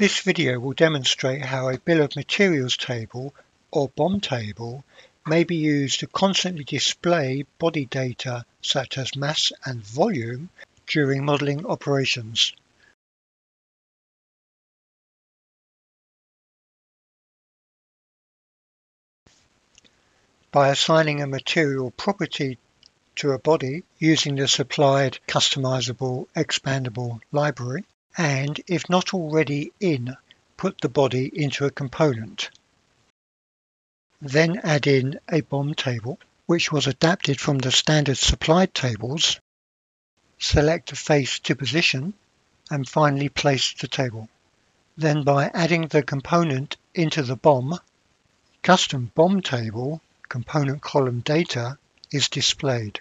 This video will demonstrate how a bill of materials table or BoM table may be used to constantly display body data such as mass and volume during modelling operations. By assigning a material property to a body using the supplied customizable expandable library, and if not already in, put the body into a component. Then add in a BoM table, which was adapted from the standard supplied tables. Select a face to position and finally place the table. Then by adding the component into the BoM, custom BoM table component column data is displayed.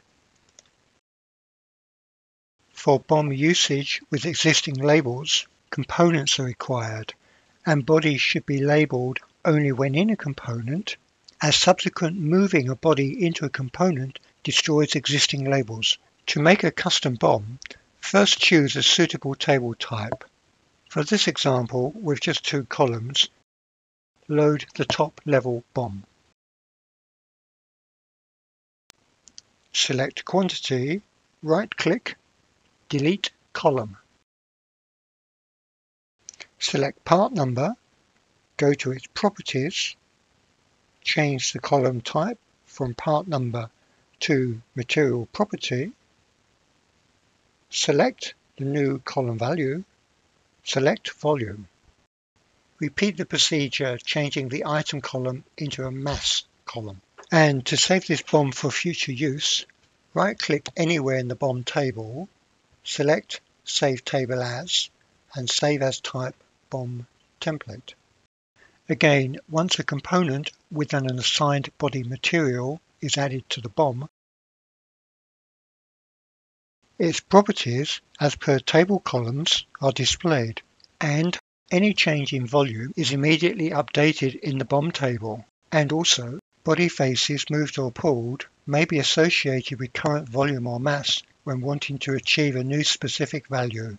For BoM usage with existing labels, components are required, and bodies should be labelled only when in a component, as subsequent moving a body into a component destroys existing labels. To make a custom BoM, first choose a suitable table type. For this example, with just two columns, load the top level BoM. Select Quantity, right-click, Delete Column. Select Part Number, go to its Properties, change the column type from Part Number to Material Property, select the new column value, select Volume. Repeat the procedure, changing the Item column into a Mass column. And to save this BoM for future use, right-click anywhere in the BoM table, select Save Table As, and save as type BoM template. Again, once a component with an assigned body material is added to the BoM, its properties as per table columns are displayed, and any change in volume is immediately updated in the BoM table, and also body faces moved or pulled may be associated with current volume or mass when wanting to achieve a new specific value.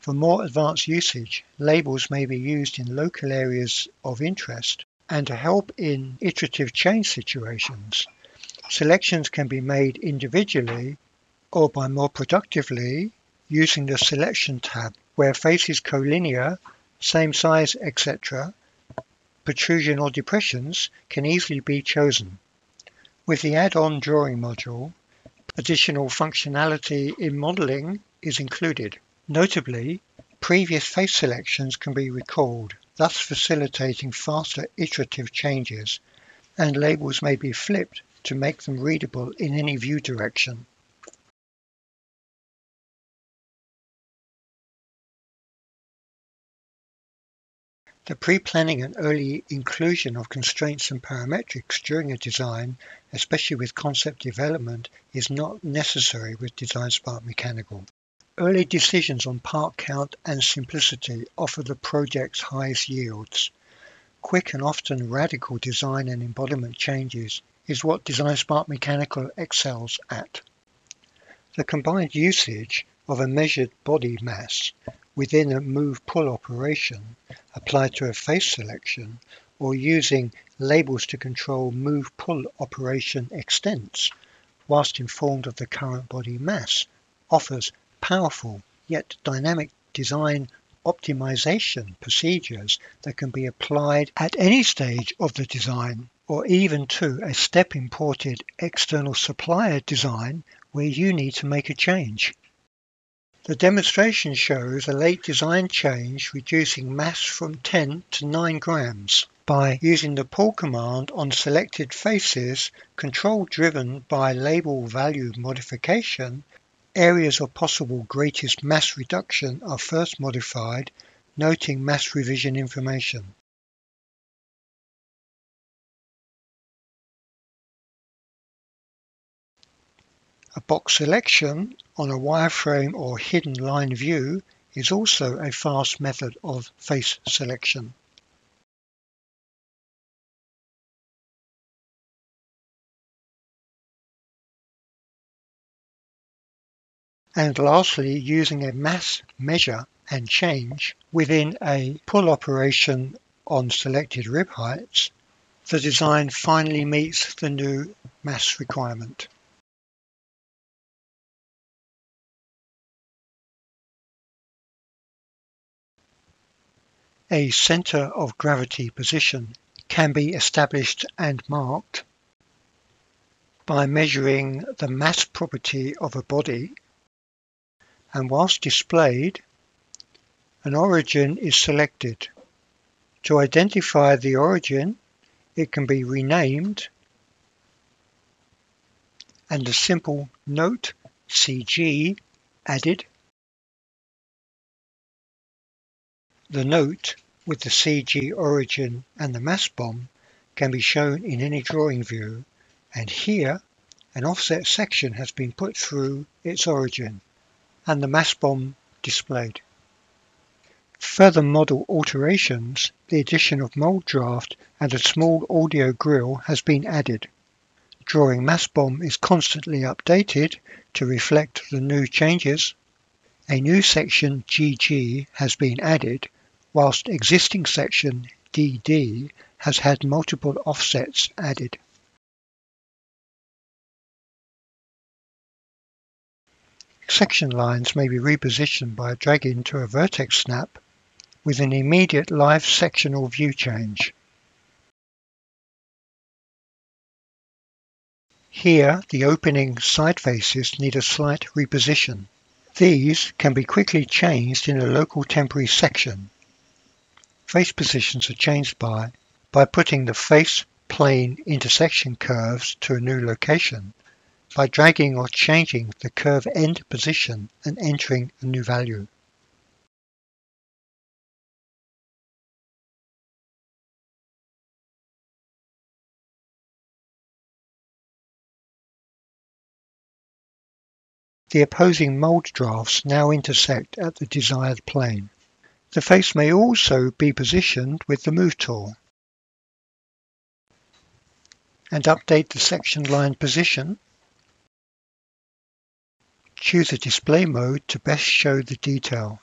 For more advanced usage, labels may be used in local areas of interest and to help in iterative change situations. Selections can be made individually or by more productively using the Selection tab, where faces collinear, same size, etc., protrusion or depressions can easily be chosen. With the add-on drawing module, additional functionality in modelling is included. Notably, previous face selections can be recalled, thus facilitating faster iterative changes, and labels may be flipped to make them readable in any view direction. The pre-planning and early inclusion of constraints and parametrics during a design, especially with concept development, is not necessary with DesignSpark Mechanical. Early decisions on part count and simplicity offer the project's highest yields. Quick and often radical design and embodiment changes is what DesignSpark Mechanical excels at. The combined usage of a measured body mass within a move-pull operation applied to a face selection, or using labels to control move-pull operation extents whilst informed of the current body mass, offers powerful yet dynamic design optimization procedures that can be applied at any stage of the design, or even to a step-imported external supplier design where you need to make a change. The demonstration shows a late design change reducing mass from 10 to 9 grams by using the pull command on selected faces, control driven by label value modification. Areas of possible greatest mass reduction are first modified, noting mass revision information. A box selection on a wireframe or hidden line view is also a fast method of face selection. and lastly using a mass measure and change within a pull operation on selected rib heights, the design finally meets the new mass requirement. A centre of gravity position can be established and marked by measuring the mass property of a body, and whilst displayed, an origin is selected. To identify the origin, it can be renamed, and a simple note CG added. The note with the CG origin and the mass BoM can be shown in any drawing view, and here an offset section has been put through its origin and the mass BoM displayed. Further model alterations, the addition of mold draft and a small audio grille has been added. Drawing mass BoM is constantly updated to reflect the new changes. A new section GG has been added, whilst existing section DD has had multiple offsets added. Section lines may be repositioned by dragging to a vertex snap with an immediate live sectional view change. Here, the opening side faces need a slight reposition. These can be quickly changed in a local temporary section. Face positions are changed by putting the face plane intersection curves to a new location, by dragging or changing the curve end position and entering a new value. The opposing mold drafts now intersect at the desired plane. The face may also be positioned with the Move tool, and update the section line position. Choose a display mode to best show the detail.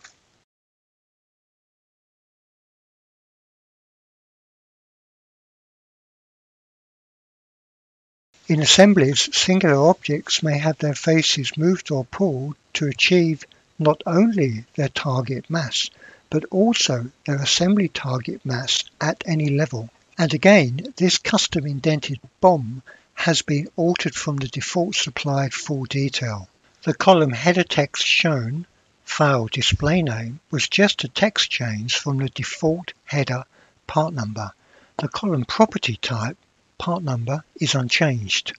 In assemblies, singular objects may have their faces moved or pulled to achieve not only their target mass, but also their assembly target mass at any level. And again, this custom indented BoM has been altered from the default supplied full detail. The column header text shown, file display name, was just a text change from the default header part number. The column property type, part number, is unchanged.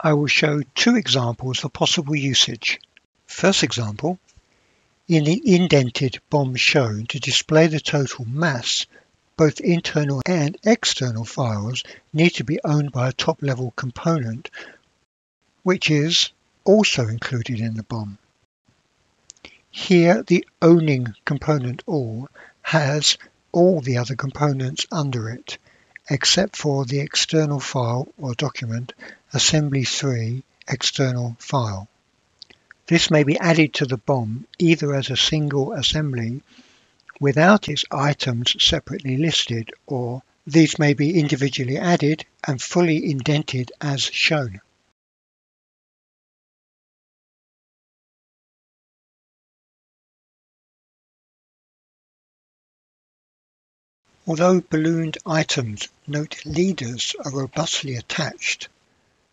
I will show two examples for possible usage. First example, in the indented BoM shown to display the total mass, both internal and external files need to be owned by a top-level component, which is also included in the BoM. Here the owning component all has all the other components under it, except for the external file or document assembly 3 external file. This may be added to the BoM either as a single assembly without its items separately listed, or these may be individually added and fully indented as shown. Although ballooned items, note leaders, are robustly attached,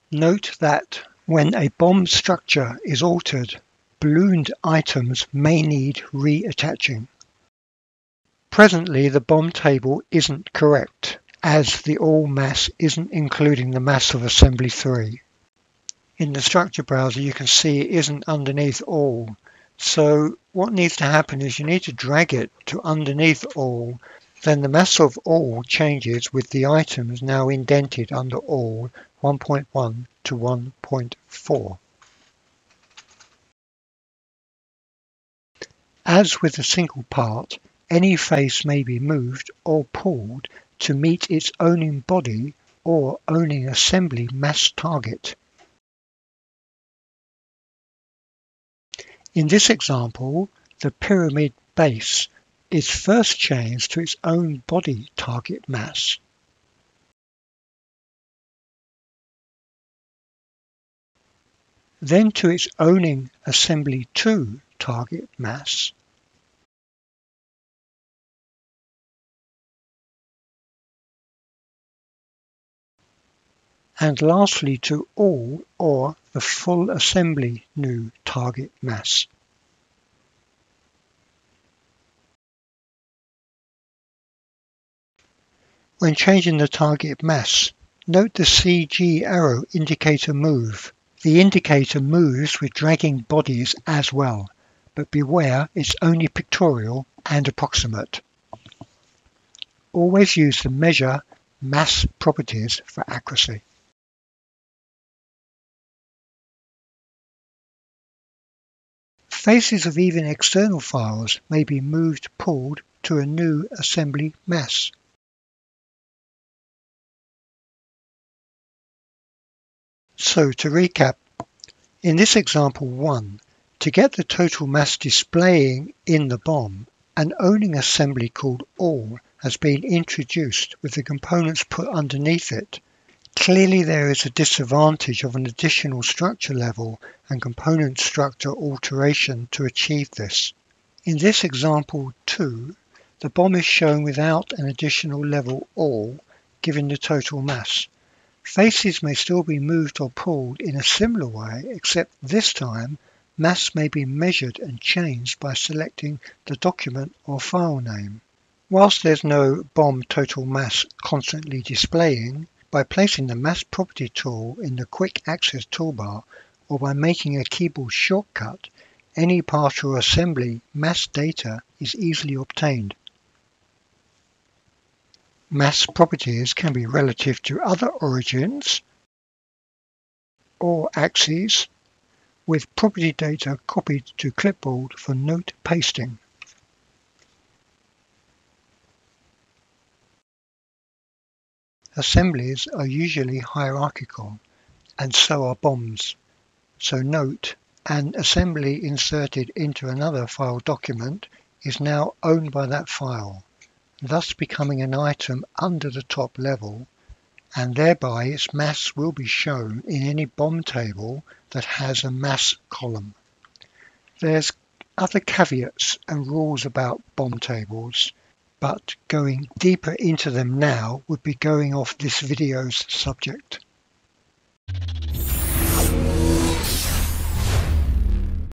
note that when a BoM structure is altered, ballooned items may need reattaching. Presently, the BoM table isn't correct, as the all mass isn't including the mass of assembly 3. In the structure browser, you can see it isn't underneath all. So what needs to happen is you need to drag it to underneath all. Then the mass of all changes with the items now indented under all 1.1 to 1.4. As with a single part, any face may be moved or pulled to meet its owning body or owning assembly mass target. In this example, the pyramid base is first changed to its own body target mass. Then to its owning assembly 2 target mass. And lastly to all or the full assembly new target mass. When changing the target mass, note the CG arrow indicator move. The indicator moves with dragging bodies as well, but beware it's only pictorial and approximate. Always use the measure mass properties for accuracy. Faces of even external files may be moved/pulled to a new assembly mass. So to recap, in this example 1, to get the total mass displaying in the BoM, an owning assembly called All has been introduced with the components put underneath it. Clearly there is a disadvantage of an additional structure level and component structure alteration to achieve this. In this example 2, the BoM is shown without an additional level All, giving the total mass. Faces may still be moved or pulled in a similar way, except this time mass may be measured and changed by selecting the document or file name. Whilst there's no BoM total mass constantly displaying, by placing the Mass Property tool in the Quick Access toolbar or by making a keyboard shortcut, any part or assembly mass data is easily obtained. Mass properties can be relative to other origins or axes, with property data copied to clipboard for note pasting. Assemblies are usually hierarchical, and so are BOMs. So note, an assembly inserted into another file document is now owned by that file, thus becoming an item under the top level, and thereby its mass will be shown in any BOM table that has a mass column. There's other caveats and rules about BOM tables, but going deeper into them now would be going off this video's subject.